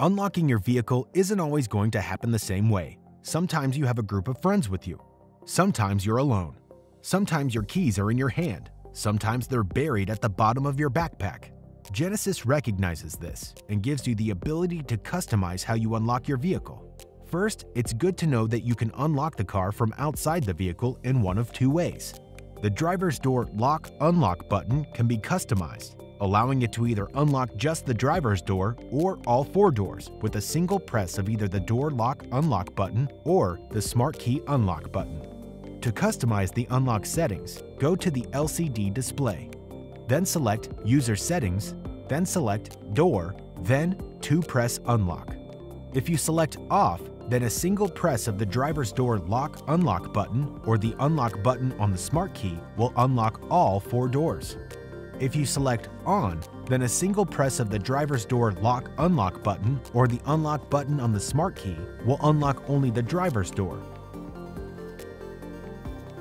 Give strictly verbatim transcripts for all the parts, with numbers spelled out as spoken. Unlocking your vehicle isn't always going to happen the same way. Sometimes you have a group of friends with you. Sometimes you're alone. Sometimes your keys are in your hand. Sometimes they're buried at the bottom of your backpack. Genesis recognizes this and gives you the ability to customize how you unlock your vehicle. First, it's good to know that you can unlock the car from outside the vehicle in one of two ways. The driver's door lock-unlock button can be customized, allowing it to either unlock just the driver's door or all four doors with a single press of either the door lock-unlock button or the smart key unlock button. To customize the unlock settings, go to the L C D display. Then select User Settings, then select Door, then two-press Unlock. If you select Off, then a single press of the driver's door lock-unlock button or the unlock button on the smart key will unlock all four doors. If you select On, then a single press of the driver's door lock-unlock button or the unlock button on the smart key will unlock only the driver's door.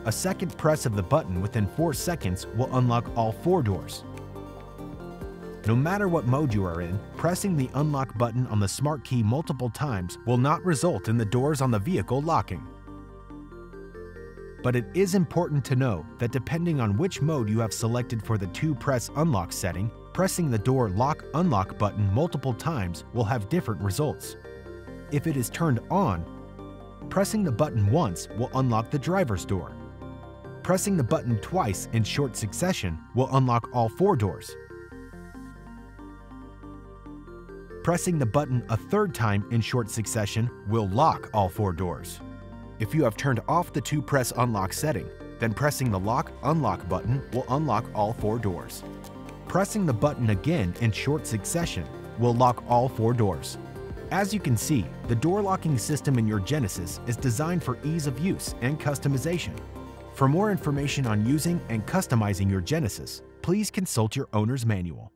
A second press of the button within four seconds will unlock all four doors. No matter what mode you are in, pressing the unlock button on the smart key multiple times will not result in the doors on the vehicle locking. But it is important to know that depending on which mode you have selected for the two-press unlock setting, pressing the door lock-unlock button multiple times will have different results. If it is turned on, pressing the button once will unlock the driver's door. Pressing the button twice in short succession will unlock all four doors. Pressing the button a third time in short succession will lock all four doors. If you have turned off the two-press unlock setting, then pressing the lock-unlock button will unlock all four doors. Pressing the button again in short succession will lock all four doors. As you can see, the door locking system in your Genesis is designed for ease of use and customization. For more information on using and customizing your Genesis, please consult your owner's manual.